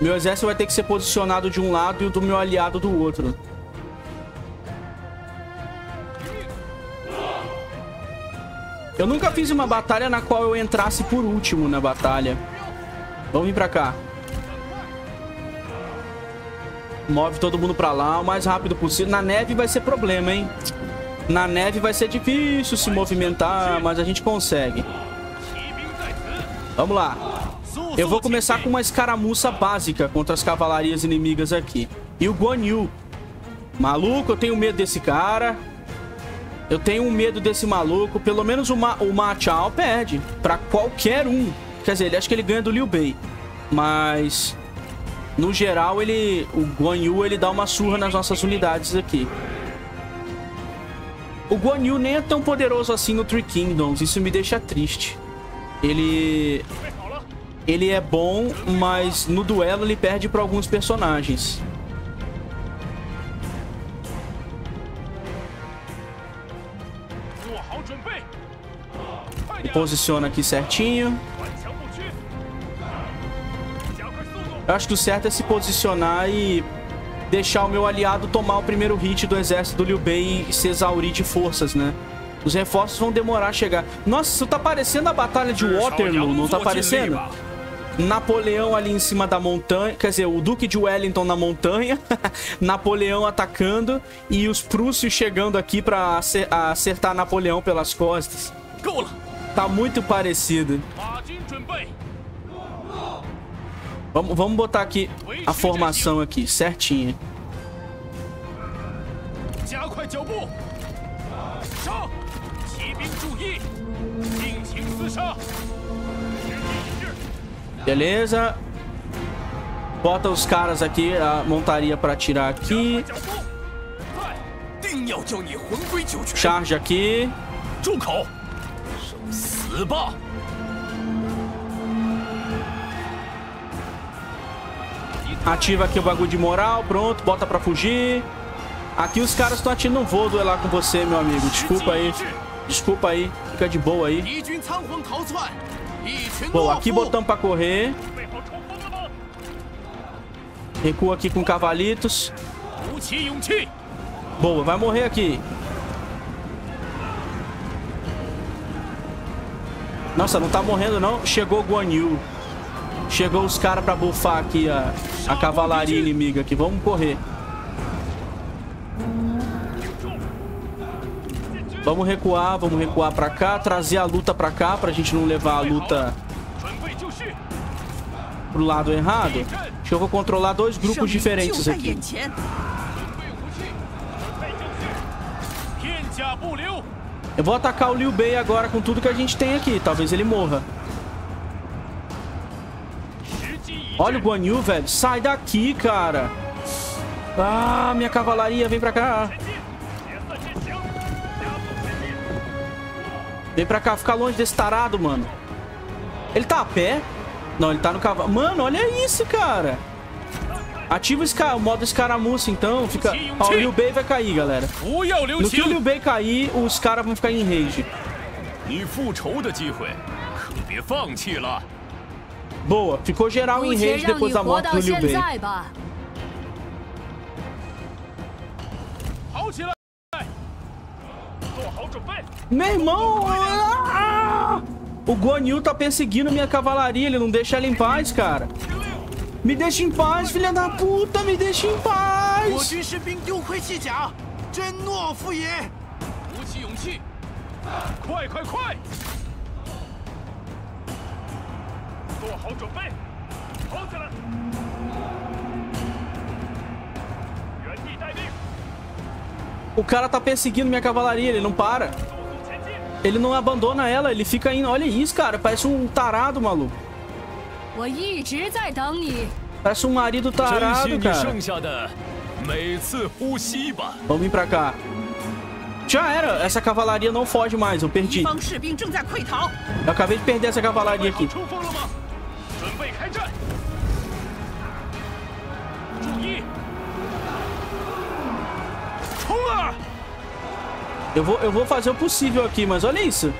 Meu exército vai ter que ser posicionado de um lado e o do meu aliado do outro. Eu nunca fiz uma batalha na qual eu entrasse por último na batalha. Vamos vir pra cá. Move todo mundo pra lá o mais rápido possível. Na neve vai ser problema, hein? Na neve vai ser difícil se movimentar, mas a gente consegue. Vamos lá. Eu vou começar com uma escaramuça básica contra as cavalarias inimigas aqui. E o Guan Yu. Maluco, eu tenho medo desse cara. Eu tenho um medo desse maluco. Pelo menos o Ma Chao perde pra qualquer um. Quer dizer, ele acho que ele ganha do Liu Bei. Mas, no geral, o Guan Yu ele dá uma surra nas nossas unidades aqui. O Guan Yu nem é tão poderoso assim no Three Kingdoms. Isso me deixa triste. Ele é bom, mas no duelo ele perde pra alguns personagens. Posiciona aqui certinho. Eu acho que o certo é se posicionar e deixar o meu aliado tomar o primeiro hit do exército do Liu Bei e se exaurir de forças, né? Os reforços vão demorar a chegar. Nossa, isso tá parecendo a batalha de Waterloo, não tá parecendo? Napoleão ali em cima da montanha, quer dizer, o Duque de Wellington na montanha, Napoleão atacando e os prússios chegando aqui pra acertar Napoleão pelas costas. Tá muito parecido. Vamos botar aqui a formação aqui, certinha. Beleza. Bota os caras aqui, a montaria pra tirar aqui. Charge aqui. Ativa aqui o bagulho de moral, pronto, bota pra fugir. Aqui os caras estão atirando, não vou duelar com você, meu amigo. Desculpa aí, desculpa aí. Fica de boa aí. Bom, aqui botamos pra correr. Recua aqui com cavalitos. Boa, vai morrer aqui. Nossa, não tá morrendo não. Chegou o Guan Yu. Chegou os caras pra bufar aqui a cavalaria inimiga aqui. Vamos correr. Vamos recuar pra cá. Trazer a luta pra cá pra gente não levar a luta pro lado errado. Acho que eu vou controlar dois grupos diferentes aqui. Eu vou atacar o Liu Bei agora com tudo que a gente tem aqui. Talvez ele morra. Olha o Guan Yu, velho. Sai daqui, cara. Ah, minha cavalaria. Vem pra cá. Vem pra cá. Fica longe desse tarado, mano. Ele tá a pé? Não, ele tá no cavalo. Mano, olha isso, cara. Ativa o modo escaramuça, então. Fica... Ó, o Liu Bei vai cair, galera. No que o Liu Bei cair, os caras vão ficar em rage. Boa, ficou geral em rage depois da morte do Liu Bei. Meu irmão! Ah! O Guan Yu tá perseguindo minha cavalaria. Ele não deixa ela em paz, cara. Me deixa em paz, filha da puta! Me deixa em paz! O cara tá perseguindo minha cavalaria, ele não para. Ele não abandona ela, ele fica indo. Olha isso, cara, parece um tarado, maluco. Parece um marido tarado, cara. Vamos vir pra cá. Já era. Essa cavalaria não foge mais. Eu perdi. Eu acabei de perder essa cavalaria aqui. Eu vou fazer o possível aqui, mas olha isso.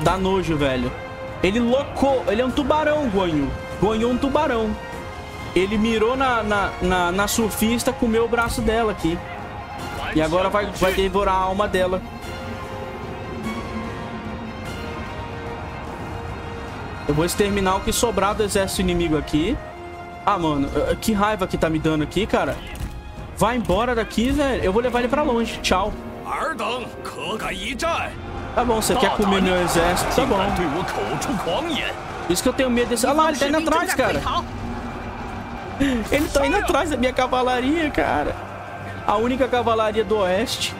Dá nojo, velho. Ele locou, ele é um tubarão, Guan Yu. Guan Yu é um tubarão. Ele mirou na surfista, comeu o braço dela aqui. E agora vai devorar a alma dela. Eu vou exterminar o que sobrar do exército inimigo aqui. Ah, mano, que raiva que tá me dando aqui, cara. Vai embora daqui, velho. Eu vou levar ele pra longe. Tchau. Tá bom, você quer comer meu exército? Tá bom. Isso que eu tenho medo desse... Ah lá, ele tá indo atrás, cara. Ele tá indo atrás da minha cavalaria, cara. A única cavalaria do oeste.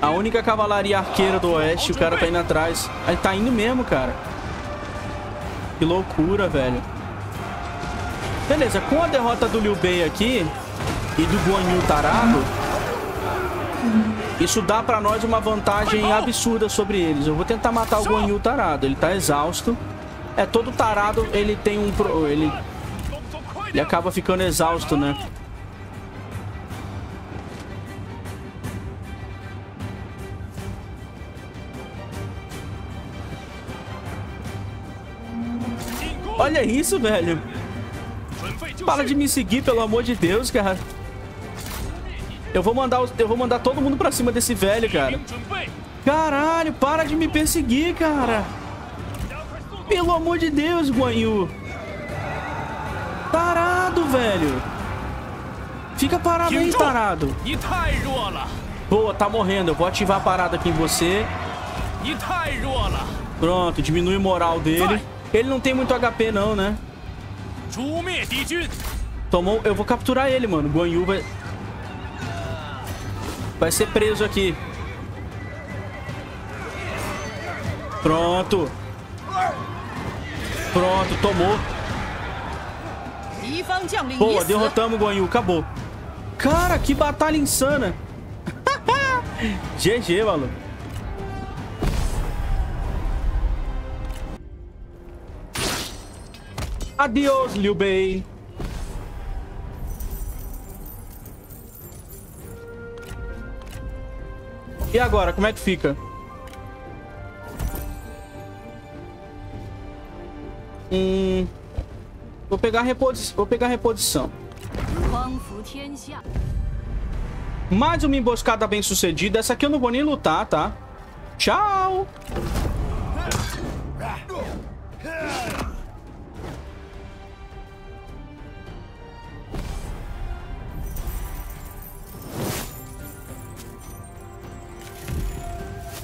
A única cavalaria arqueira do oeste, o cara tá indo atrás. Ele tá indo mesmo, cara. Que loucura, velho. Beleza, com a derrota do Liu Bei aqui e do Guan Yu tarado, isso dá pra nós uma vantagem absurda sobre eles. Eu vou tentar matar o Guan Yu tarado. Ele tá exausto. É, todo tarado ele tem um... Ele acaba ficando exausto, né? Olha isso, velho. Para de me seguir, pelo amor de Deus, cara. Eu vou mandar todo mundo pra cima desse velho, cara. Caralho, para de me perseguir, cara. Pelo amor de Deus, Guan Yu. Tarado, velho. Fica parado aí, tarado. Boa, tá morrendo. Eu vou ativar a parada aqui em você. Pronto, diminui o moral dele. Ele não tem muito HP não, né? Tomou... Eu vou capturar ele, mano. Guan Yu vai ser preso aqui. Pronto. Pronto, tomou. Boa, derrotamos o Guan Yu. Acabou. Cara, que batalha insana. GG, maluco. Adeus, Liu Bei. E agora, como é que fica? Vou pegar reposição. Mais uma emboscada bem sucedida. Essa aqui eu não vou nem lutar, tá? Tchau!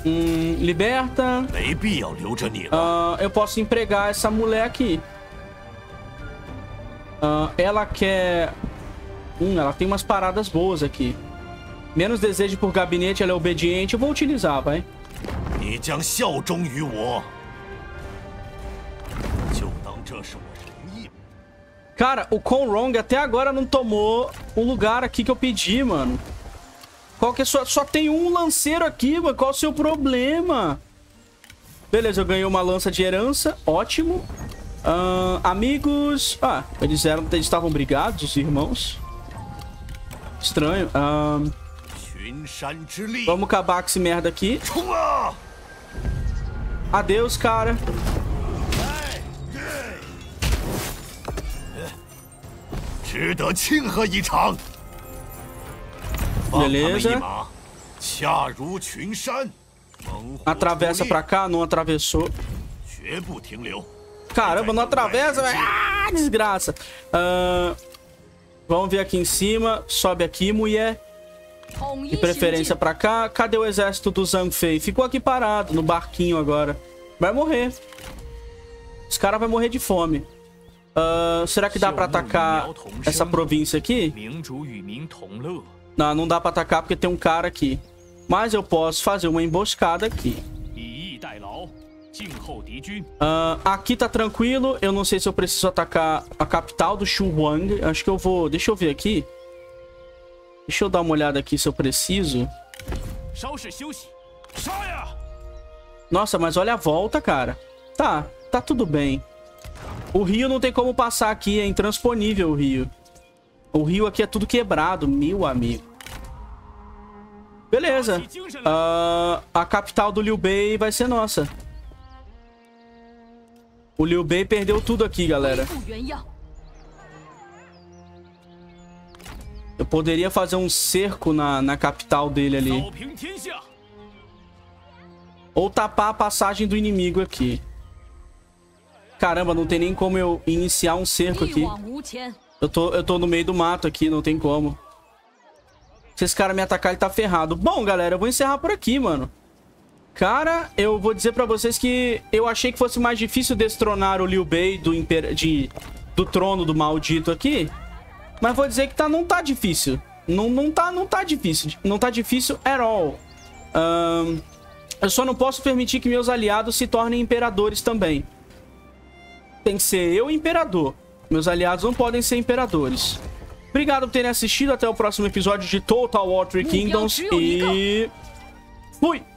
Liberta. Eu posso empregar essa mulher aqui. Ela quer... ela tem umas paradas boas aqui. Menos desejo por gabinete, ela é obediente. Eu vou utilizar, vai. Cara, o Kong Rong até agora não tomou o lugar aqui que eu pedi, mano. Qual que é? Só tem um lanceiro aqui, mano. Qual o seu problema? Beleza, eu ganhei uma lança de herança. Ótimo. Amigos. Ah, eles estavam brigados, os irmãos. Estranho. Vamos acabar com esse merda aqui. Adeus, cara. Beleza. Atravessa pra cá, não atravessou. Caramba, não atravessa. Ah, desgraça. Vamos ver aqui em cima. Sobe aqui, mulher. De preferência pra cá. Cadê o exército do Zhang Fei? Ficou aqui parado no barquinho agora. Vai morrer. Os caras vão morrer de fome. Será que dá pra atacar essa província aqui? Não, não dá pra atacar porque tem um cara aqui. Mas eu posso fazer uma emboscada aqui. Aqui tá tranquilo. Eu não sei se eu preciso atacar a capital do Xu Huang. Acho que eu vou... Deixa eu ver aqui. Deixa eu dar uma olhada aqui se eu preciso. Nossa, mas olha a volta, cara. Tá tudo bem. O rio não tem como passar aqui. É intransponível o rio. O rio aqui é tudo quebrado, meu amigo. Beleza. A capital do Liu Bei vai ser nossa. O Liu Bei perdeu tudo aqui, galera. Eu poderia fazer um cerco na capital dele ali. Ou tapar a passagem do inimigo aqui. Caramba, não tem nem como eu iniciar um cerco aqui. Eu tô no meio do mato aqui, não tem como. Se esse cara me atacar, ele tá ferrado. Bom, galera, eu vou encerrar por aqui, mano. Cara, eu vou dizer pra vocês que eu achei que fosse mais difícil destronar o Liu Bei do trono do maldito aqui. Mas vou dizer que não tá difícil. Não tá difícil at all. Eu só não posso permitir que meus aliados se tornem imperadores também. Tem que ser eu imperador. Meus aliados não podem ser imperadores. Obrigado por terem assistido. Até o próximo episódio de Total War Three Kingdoms. E... fui!